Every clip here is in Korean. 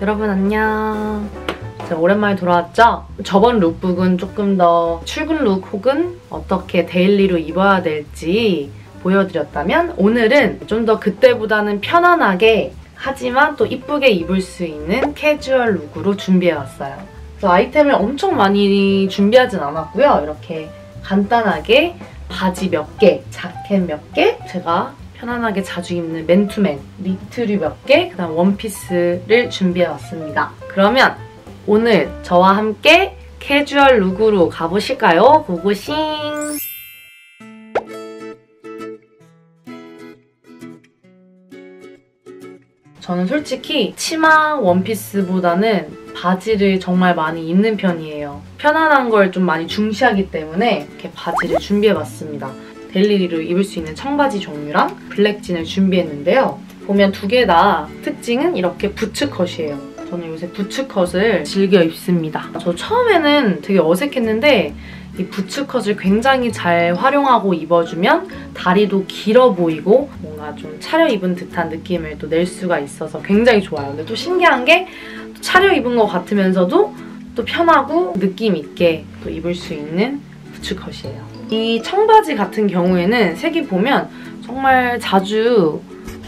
여러분 안녕. 제가 오랜만에 돌아왔죠? 저번 룩북은 조금 더 출근 룩 혹은 어떻게 데일리로 입어야 될지 보여드렸다면, 오늘은 좀 더 그때보다는 편안하게 하지만 또 이쁘게 입을 수 있는 캐주얼 룩으로 준비해왔어요. 그래서 아이템을 엄청 많이 준비하진 않았고요. 이렇게 간단하게 바지 몇 개, 자켓 몇 개, 제가 편안하게 자주 입는 맨투맨, 니트류 몇 개, 그다음 원피스를 준비해왔습니다. 그러면 오늘 저와 함께 캐주얼 룩으로 가보실까요? 고고싱! 저는 솔직히 치마 원피스보다는 바지를 정말 많이 입는 편이에요. 편안한 걸 좀 많이 중시하기 때문에 이렇게 바지를 준비해봤습니다. 데일리로 입을 수 있는 청바지 종류랑 블랙진을 준비했는데요. 보면 두 개 다 특징은 이렇게 부츠컷이에요. 저는 요새 부츠컷을 즐겨 입습니다. 저 처음에는 되게 어색했는데 이 부츠컷을 굉장히 잘 활용하고 입어주면 다리도 길어 보이고 뭔가 좀 차려입은 듯한 느낌을 또 낼 수가 있어서 굉장히 좋아요. 근데 또 신기한 게 차려입은 것 같으면서도 또 편하고 느낌 있게 또 입을 수 있는 부츠컷이에요. 이 청바지 같은 경우에는 색이 보면 정말 자주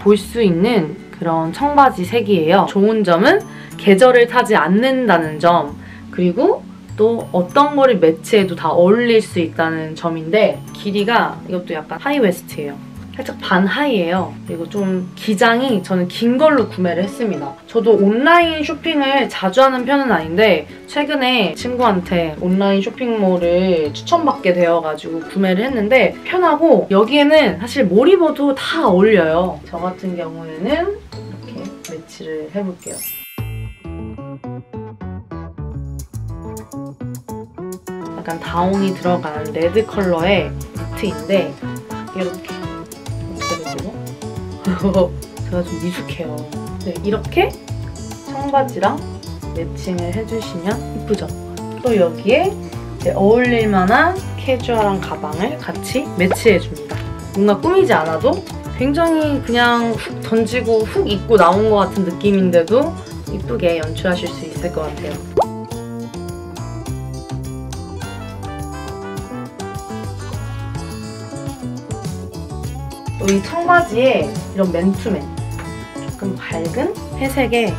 볼 수 있는 그런 청바지 색이에요. 좋은 점은 계절을 타지 않는다는 점, 그리고 또 어떤 거를 매치해도 다 어울릴 수 있다는 점인데, 길이가 이것도 약간 하이웨스트예요. 살짝 반하이예요. 그리고 좀 기장이 저는 긴 걸로 구매를 했습니다. 저도 온라인 쇼핑을 자주 하는 편은 아닌데 최근에 친구한테 온라인 쇼핑몰을 추천받게 되어가지고 구매를 했는데 편하고, 여기에는 사실 뭘 입어도 다 어울려요. 저 같은 경우에는 이렇게 매치를 해볼게요. 약간 다홍이 들어간 레드 컬러의 니트인데 이렇게 제가 좀 미숙해요. 네, 이렇게 청바지랑 매칭을 해주시면 예쁘죠? 또 여기에 어울릴만한 캐주얼한 가방을 같이 매치해줍니다. 뭔가 꾸미지 않아도 굉장히 그냥 훅 던지고 훅 입고 나온 것 같은 느낌인데도 예쁘게 연출하실 수 있을 것 같아요. 이 청바지에 이런 맨투맨, 조금 밝은 회색의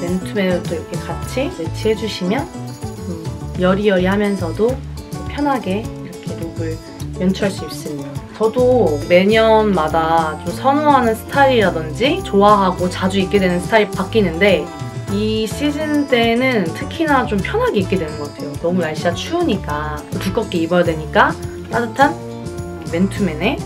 맨투맨을 또 이렇게 같이 매치해주시면 여리여리하면서도 편하게 이렇게 룩을 연출할 수 있습니다. 저도 매년마다 좀 선호하는 스타일이라든지 좋아하고 자주 입게 되는 스타일이 바뀌는데, 이 시즌 때는 특히나 좀 편하게 입게 되는 것 같아요. 너무 날씨가 추우니까 두껍게 입어야 되니까 따뜻한 맨투맨에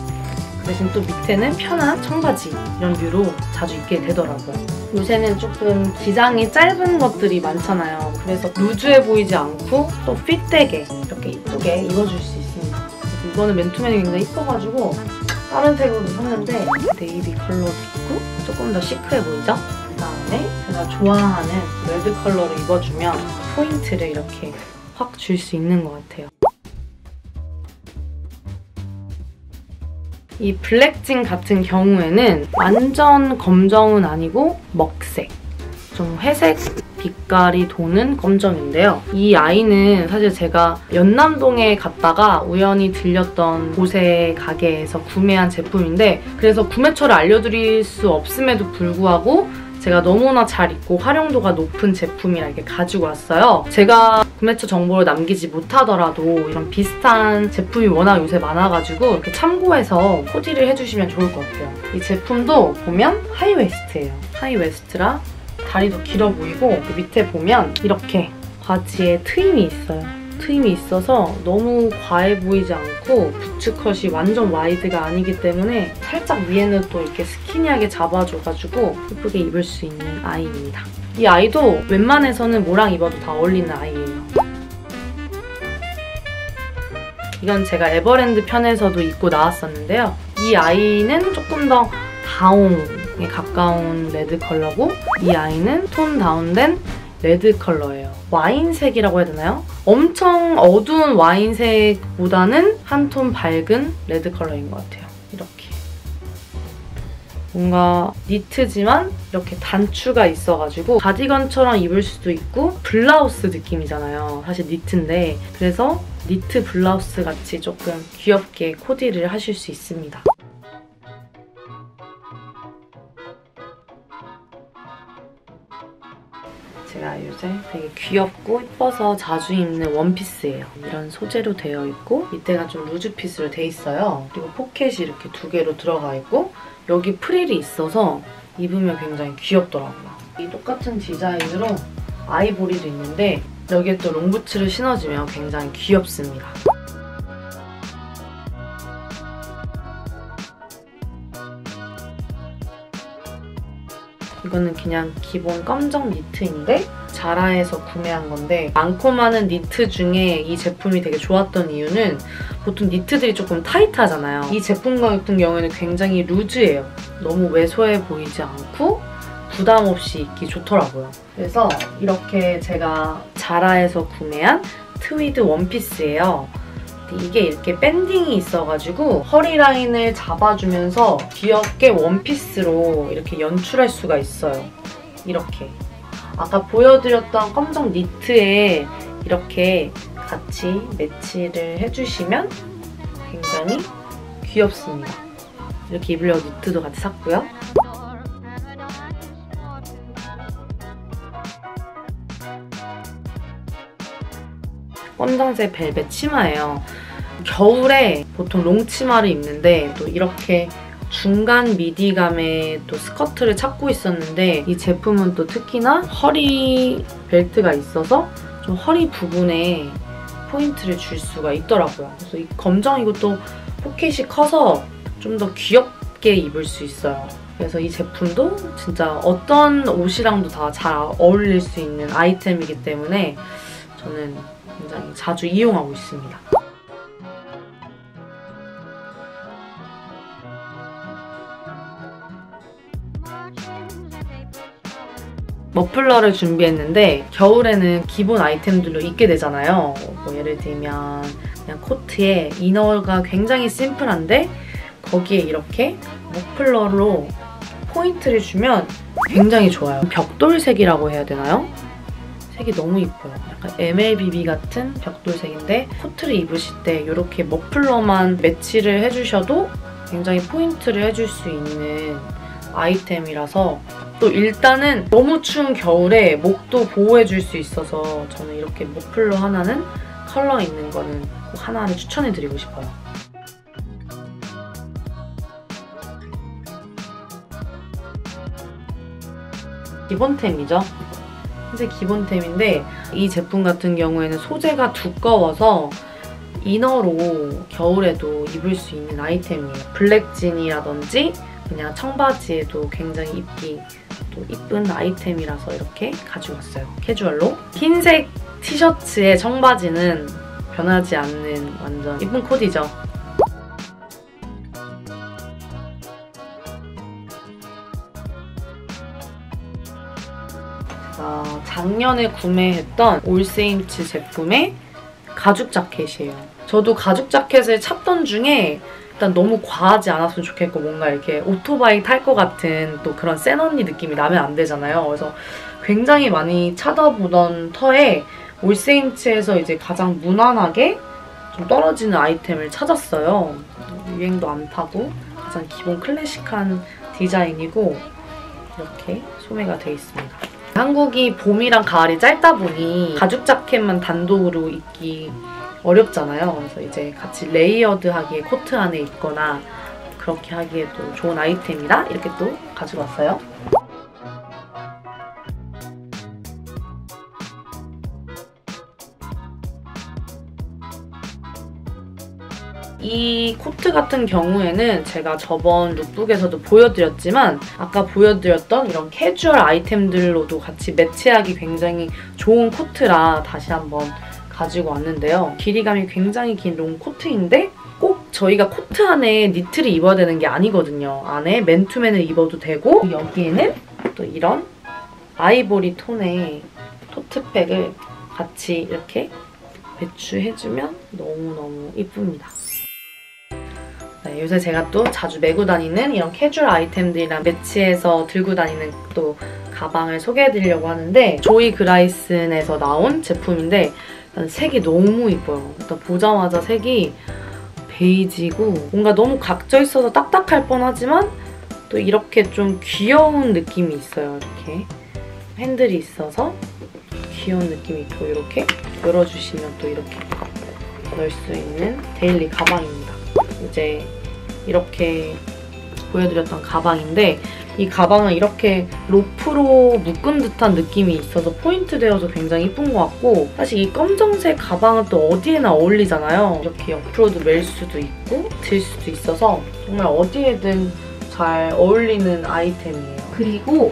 대신 또 밑에는 편한 청바지, 이런 류로 자주 입게 되더라고요. 요새는 조금 기장이 짧은 것들이 많잖아요. 그래서 루즈해 보이지 않고 또 핏되게 이렇게 이쁘게 입어줄 수 있습니다. 이거는 맨투맨이 굉장히 이뻐가지고 다른 색으로 샀는데 네이비 컬러도 있고 조금 더 시크해 보이죠? 그 다음에 제가 좋아하는 레드 컬러를 입어주면 포인트를 이렇게 확 줄 수 있는 것 같아요. 이 블랙진 같은 경우에는 완전 검정은 아니고 먹색, 좀 회색 빛깔이 도는 검정인데요. 이 아이는 사실 제가 연남동에 갔다가 우연히 들렸던 보세 가게에서 구매한 제품인데, 그래서 구매처를 알려드릴 수 없음에도 불구하고 제가 너무나 잘 입고 활용도가 높은 제품이라 이렇게 가지고 왔어요. 제가 구매처 정보를 남기지 못하더라도 이런 비슷한 제품이 워낙 요새 많아가지고 이렇게 참고해서 코디를 해주시면 좋을 것 같아요. 이 제품도 보면 하이웨스트예요. 하이웨스트라 다리도 길어 보이고, 그 밑에 보면 이렇게 바지에 트임이 있어요. 트임이 있어서 너무 과해 보이지 않고 부츠컷이 완전 와이드가 아니기 때문에 살짝 위에는 또 이렇게 스키니하게 잡아줘가지고 예쁘게 입을 수 있는 아이입니다. 이 아이도 웬만해서는 뭐랑 입어도 다 어울리는 아이예요. 이건 제가 에버랜드 편에서도 입고 나왔었는데요. 이 아이는 조금 더 다홍에 가까운 레드 컬러고, 이 아이는 톤 다운된 레드 컬러예요. 와인색이라고 해야 되나요? 엄청 어두운 와인색보다는 한 톤 밝은 레드 컬러인 것 같아요. 이렇게 뭔가 니트지만 이렇게 단추가 있어가지고 가디건처럼 입을 수도 있고 블라우스 느낌이잖아요. 사실 니트인데 그래서 니트 블라우스 같이 조금 귀엽게 코디를 하실 수 있습니다. 제가 요새 되게 귀엽고 예뻐서 자주 입는 원피스예요. 이런 소재로 되어 있고 이때가 좀 루즈핏으로 돼 있어요. 그리고 포켓이 이렇게 두 개로 들어가 있고 여기 프릴이 있어서 입으면 굉장히 귀엽더라고요. 이 똑같은 디자인으로 아이보리도 있는데 여기에 또 롱부츠를 신어주면 굉장히 귀엽습니다. 이거는 그냥 기본 검정 니트인데 자라에서 구매한 건데 많고 많은 니트 중에 이 제품이 되게 좋았던 이유는 보통 니트들이 조금 타이트하잖아요. 이 제품 같은 경우에는 굉장히 루즈해요. 너무 왜소해 보이지 않고 부담 없이 입기 좋더라고요. 그래서 이렇게 제가 자라에서 구매한 트위드 원피스예요. 이게 이렇게 밴딩이 있어가지고 허리 라인을 잡아주면서 귀엽게 원피스로 이렇게 연출할 수가 있어요. 이렇게 아까 보여드렸던 검정 니트에 이렇게 같이 매치를 해주시면 굉장히 귀엽습니다. 이렇게 입으려고 니트도 같이 샀고요. 검정색 벨벳 치마예요. 겨울에 보통 롱치마를 입는데 또 이렇게 중간 미디감의 또 스커트를 찾고 있었는데 이 제품은 또 특히나 허리 벨트가 있어서 좀 허리 부분에 포인트를 줄 수가 있더라고요. 그래서 이 검정이고 또 포켓이 커서 좀 더 귀엽게 입을 수 있어요. 그래서 이 제품도 진짜 어떤 옷이랑도 다 잘 어울릴 수 있는 아이템이기 때문에 저는 굉장히 자주 이용하고 있습니다. 머플러를 준비했는데 겨울에는 기본 아이템들로 입게 되잖아요. 뭐 예를 들면 그냥 코트에 이너가 굉장히 심플한데 거기에 이렇게 머플러로 포인트를 주면 굉장히 좋아요. 벽돌색이라고 해야 되나요? 색이 너무 예뻐요. 약간 MLBB 같은 벽돌색인데 코트를 입으실 때 이렇게 머플러만 매치를 해주셔도 굉장히 포인트를 해줄 수 있는 아이템이라서 또 일단은 너무 추운 겨울에 목도 보호해줄 수 있어서 저는 이렇게 머플러 하나는 컬러 있는 거는 꼭 하나를 추천해드리고 싶어요. 기본템이죠. 이제 기본템인데 이 제품 같은 경우에는 소재가 두꺼워서 이너로 겨울에도 입을 수 있는 아이템이에요. 블랙진이라든지 그냥 청바지에도 굉장히 입기 또 이쁜 아이템이라서 이렇게 가져왔어요. 캐주얼로. 흰색 티셔츠에 청바지는 변하지 않는 완전 이쁜 코디죠. 작년에 구매했던 올 세인츠 제품의 가죽 자켓이에요. 저도 가죽 자켓을 찾던 중에 일단 너무 과하지 않았으면 좋겠고 뭔가 이렇게 오토바이 탈 것 같은 또 그런 센 언니 느낌이 나면 안 되잖아요. 그래서 굉장히 많이 찾아보던 터에 올 세인츠에서 이제 가장 무난하게 좀 떨어지는 아이템을 찾았어요. 유행도 안 타고 가장 기본 클래식한 디자인이고 이렇게 소매가 되어 있습니다. 한국이 봄이랑 가을이 짧다 보니 가죽 자켓만 단독으로 입기 어렵잖아요. 그래서 이제 같이 레이어드하기에 코트 안에 입거나 그렇게 하기에도 좋은 아이템이라 이렇게 또 가져왔어요. 이 코트 같은 경우에는 제가 저번 룩북에서도 보여드렸지만 아까 보여드렸던 이런 캐주얼 아이템들로도 같이 매치하기 굉장히 좋은 코트라 다시 한번 가지고 왔는데요. 길이감이 굉장히 긴 롱 코트인데 꼭 저희가 코트 안에 니트를 입어야 되는 게 아니거든요. 안에 맨투맨을 입어도 되고 여기에는 또 이런 아이보리 톤의 토트백을 같이 이렇게 배치해주면 너무너무 이쁩니다. 네, 요새 제가 또 자주 메고 다니는 이런 캐주얼 아이템들이랑 매치해서 들고 다니는 또 가방을 소개해드리려고 하는데 조이 그라이슨에서 나온 제품인데 일단 색이 너무 이뻐요. 일단 보자마자 색이 베이지고 뭔가 너무 각져 있어서 딱딱할 뻔하지만 또 이렇게 좀 귀여운 느낌이 있어요. 이렇게 핸들이 있어서 귀여운 느낌이 있고 이렇게 열어주시면 또 이렇게 넣을 수 있는 데일리 가방입니다. 이제 이렇게 보여드렸던 가방인데 이 가방은 이렇게 로프로 묶은 듯한 느낌이 있어서 포인트 되어서 굉장히 예쁜 것 같고 사실 이 검정색 가방은 또 어디에나 어울리잖아요. 이렇게 옆으로도 멜 수도 있고 들 수도 있어서 정말 어디에든 잘 어울리는 아이템이에요. 그리고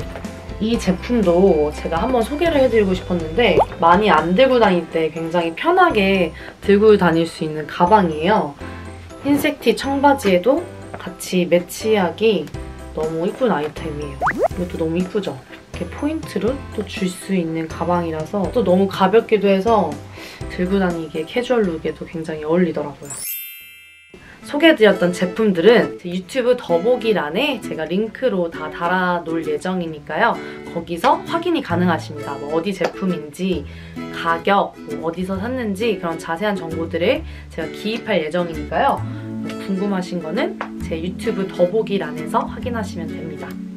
이 제품도 제가 한번 소개를 해드리고 싶었는데 많이 안 들고 다닐 때 굉장히 편하게 들고 다닐 수 있는 가방이에요. 흰색 티 청바지에도 같이 매치하기 너무 이쁜 아이템이에요. 이것도 너무 이쁘죠? 이렇게 포인트로 또 줄 수 있는 가방이라서 또 너무 가볍기도 해서 들고 다니기에 캐주얼 룩에도 굉장히 어울리더라고요. 소개해드렸던 제품들은 유튜브 더보기란에 제가 링크로 다 달아놓을 예정이니까요. 거기서 확인이 가능하십니다. 뭐 어디 제품인지, 가격, 뭐 어디서 샀는지 그런 자세한 정보들을 제가 기입할 예정이니까요. 궁금하신 거는 제 유튜브 더보기란에서 확인하시면 됩니다.